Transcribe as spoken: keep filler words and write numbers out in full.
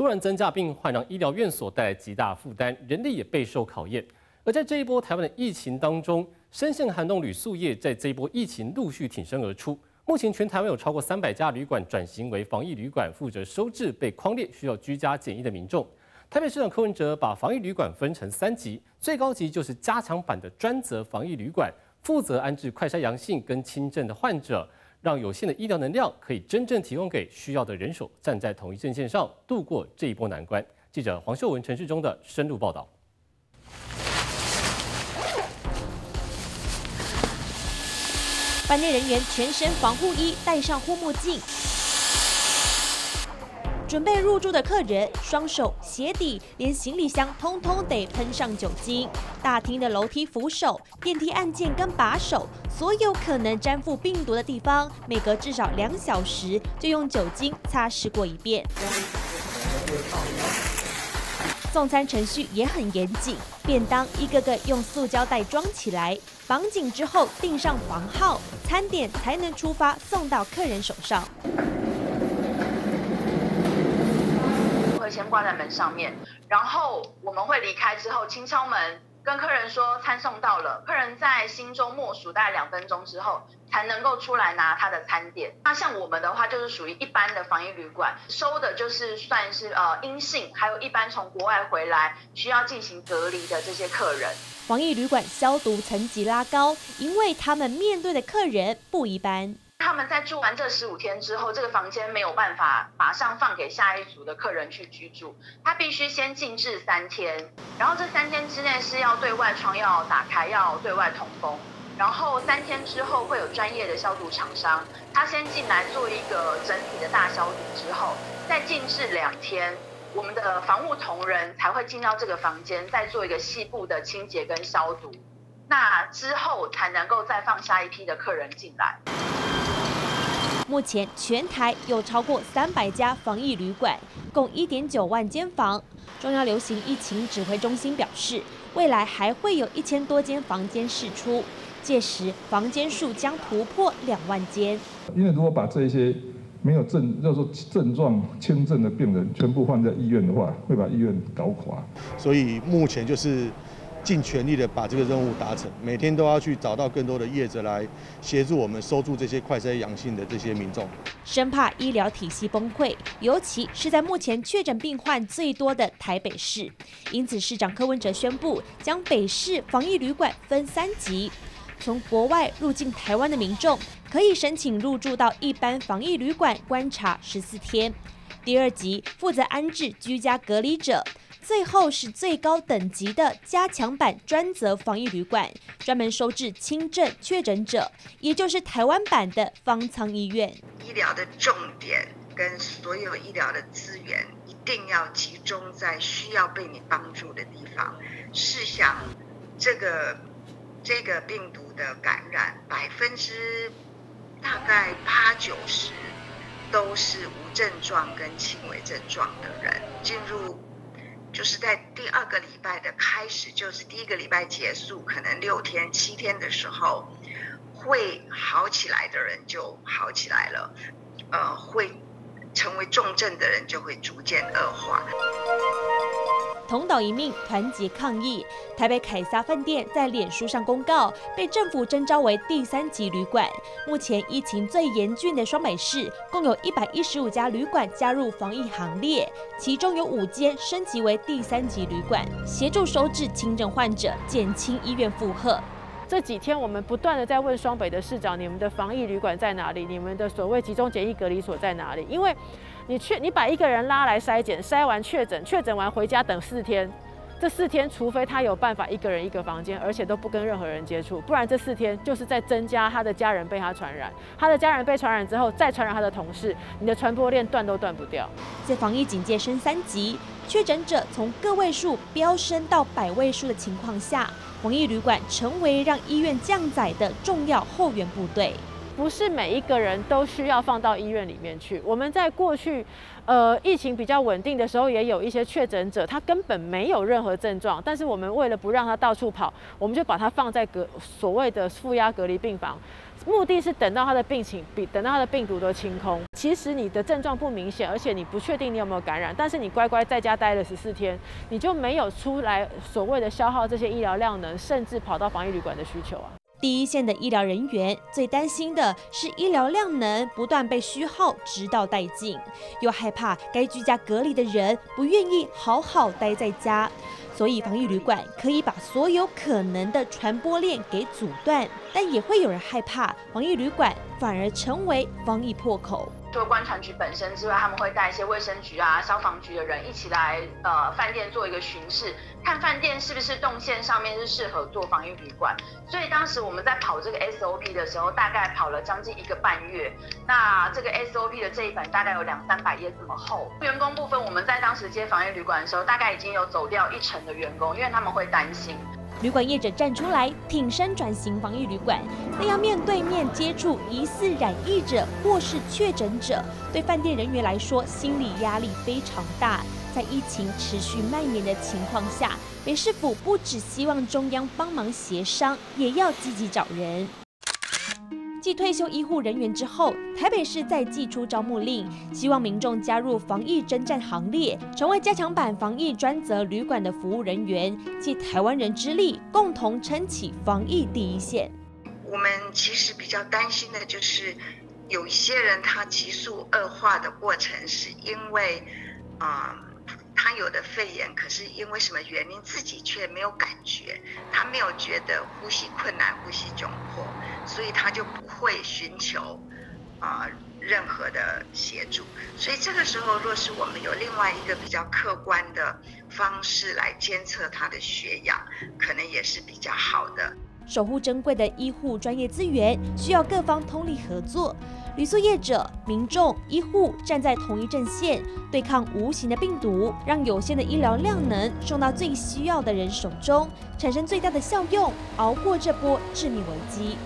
突然增加病患，让医疗院所带来极大负担，人力也备受考验。而在这一波台湾的疫情当中，深陷寒冬旅宿业在这一波疫情陆续挺身而出。目前全台湾有超过三百家旅馆转型为防疫旅馆，负责收治被匡列需要居家检疫的民众。台北市长柯文哲把防疫旅馆分成三级，最高级就是加强版的专责防疫旅馆，负责安置快筛阳性跟轻症的患者。 让有限的医疗能量可以真正提供给需要的人手，站在同一阵线上度过这一波难关。记者黄秀文、陈世忠的深入报道。班内人员全身防护衣，戴上护目镜，准备入住的客人，双手、鞋底，连行李箱通通得喷上酒精。大厅的楼梯扶手、电梯按键跟把手。 所有可能沾附病毒的地方，每隔至少两小时就用酒精擦拭过一遍。送餐程序也很严谨，便当一个个用塑胶袋装起来，绑紧之后订上房号，餐点才能出发送到客人手上。会先挂在门上面，然后我们会离开之后轻敲门。 跟客人说餐送到了，客人在心中默数大概两分钟之后，才能够出来拿他的餐点。那像我们的话，就是属于一般的防疫旅馆，收的就是算是呃阴性，还有一般从国外回来需要进行隔离的这些客人。防疫旅馆消毒层级拉高，因为他们面对的客人不一般。 他们在住完这十五天之后，这个房间没有办法马上放给下一组的客人去居住，他必须先静置三天，然后这三天之内是要对外窗要打开，要对外通风，然后三天之后会有专业的消毒厂商，他先进来做一个整体的大消毒之后，再静置两天。 我们的防务同仁才会进到这个房间，再做一个细部的清洁跟消毒，那之后才能够再放下一批的客人进来。 目前全台有超过三百家防疫旅馆，共 一点九万间房。中央流行疫情指挥中心表示，未来还会有一千多间房间释出，届时房间数将突破两万间。因为如果把这些没有症，要说症状轻症的病人全部放在医院的话，会把医院搞垮。所以目前就是。 尽全力的把这个任务达成，每天都要去找到更多的业者来协助我们收住这些快筛阳性的这些民众，生怕医疗体系崩溃，尤其是在目前确诊病患最多的台北市。因此，市长柯文哲宣布将北市防疫旅馆分三级，从国外入境台湾的民众可以申请入住到一般防疫旅馆观察十四天。第二级负责安置居家隔离者。 最后是最高等级的加强版专责防疫旅馆，专门收治轻症确诊者，也就是台湾版的方舱医院。医疗的重点跟所有医疗的资源一定要集中在需要被你帮助的地方。试想，这个这个病毒的感染，百分之大概八九十都是无症状跟轻微症状的人进入。 就是在第二个礼拜的开始，就是第一个礼拜结束，可能六天、七天的时候，会好起来的人就好起来了，呃，会成为重症的人就会逐渐恶化。同岛一命，团结抗疫。台北凯撒饭店在脸书上公告，被政府征召为第三级旅馆。目前疫情最严峻的双北市，共有一百一十五家旅馆加入防疫行列，其中有五间升级为第三级旅馆，协助收治轻症患者，减轻医院负荷。 这几天我们不断的在问双北的市长，你们的防疫旅馆在哪里？你们的所谓集中检疫隔离所在哪里？因为你确你把一个人拉来筛检，筛完确诊，确诊完回家等四天，这四天除非他有办法一个人一个房间，而且都不跟任何人接触，不然这四天就是在增加他的家人被他传染，他的家人被传染之后再传染他的同事，你的传播链断都断不掉。在防疫警戒升三级，确诊者从个位数飙升到百位数的情况下。 防疫旅馆成为让医院降载的重要后援部队。不是每一个人都需要放到医院里面去。我们在过去，呃，疫情比较稳定的时候，也有一些确诊者，他根本没有任何症状，但是我们为了不让他到处跑，我们就把他放在隔所谓的负压隔离病房。 目的是等到他的病情比等到他的病毒都清空。其实你的症状不明显，而且你不确定你有没有感染，但是你乖乖在家待了十四天，你就没有出来所谓的消耗这些医疗量能，甚至跑到防疫旅馆的需求啊。第一线的医疗人员最担心的是医疗量能不断被虚耗，直到殆尽，又害怕该居家隔离的人不愿意好好待在家。 所以，防疫旅馆可以把所有可能的传播链给阻断，但也会有人害怕，防疫旅馆反而成为防疫破口。除了观察局本身之外，他们会带一些卫生局啊、消防局的人一起来，呃，饭店做一个巡视，看饭店是不是动线上面是适合做防疫旅馆。所以当时我们在跑这个 S O P 的时候，大概跑了将近一个半月。那这个 S O P 的这一本大概有两三百页这么厚。员工部分，我们在当时接防疫旅馆的时候，大概已经有走掉一成的 员工，因为他们会担心。旅馆业者站出来挺身转型防疫旅馆，但要面对面接触疑似染疫者或是确诊者，对饭店人员来说心理压力非常大。在疫情持续蔓延的情况下，北市府不只希望中央帮忙协商，也要积极找人。 继退休医护人员之后，台北市再祭出招募令，希望民众加入防疫征战行列，成为加强版防疫专责旅馆的服务人员，借台湾人之力，共同撑起防疫第一线。我们其实比较担心的就是，有一些人他急速恶化的过程，是因为啊、呃，他有的肺炎，可是因为什么原因自己却没有感觉，他没有觉得呼吸困难、呼吸窘迫。 所以他就不会寻求啊、呃、任何的协助，所以这个时候，若是我们有另外一个比较客观的方式来监测他的血氧，可能也是比较好的。守护珍贵的医护专业资源，需要各方通力合作。旅宿业者、民众、医护站在同一阵线，对抗无形的病毒，让有限的医疗量能送到最需要的人手中，产生最大的效用，熬过这波致命危机。